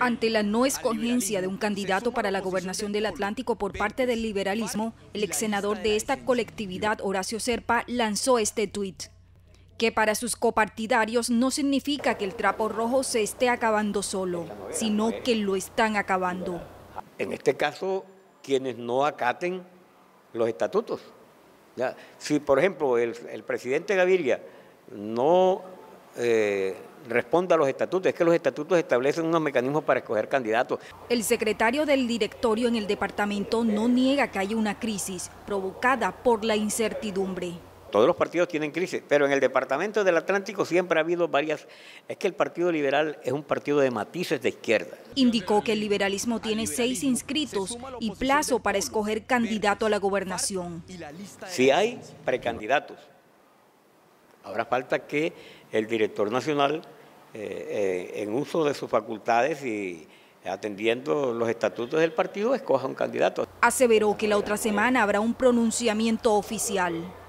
Ante la no escogencia de un candidato para la gobernación del Atlántico por parte del liberalismo, el exsenador de esta colectividad, Horacio Serpa, lanzó este tuit, que para sus copartidarios no significa que el trapo rojo se esté acabando solo, sino que lo están acabando. En este caso, quienes no acaten los estatutos. ¿Ya? Si, por ejemplo, el presidente Gaviria no responde a los estatutos, es que los estatutos establecen unos mecanismos para escoger candidatos. El secretario del directorio en el departamento no niega que hay una crisis provocada por la incertidumbre. Todos los partidos tienen crisis, pero en el departamento del Atlántico siempre ha habido varias. Es que el Partido Liberal es un partido de matices de izquierda. Indicó que el liberalismo tiene 6 inscritos y plazo para escoger candidato a la gobernación. Si hay precandidatos, habrá falta que el director nacional, en uso de sus facultades y atendiendo los estatutos del partido, escoja un candidato. Aseveró que la otra semana habrá un pronunciamiento oficial.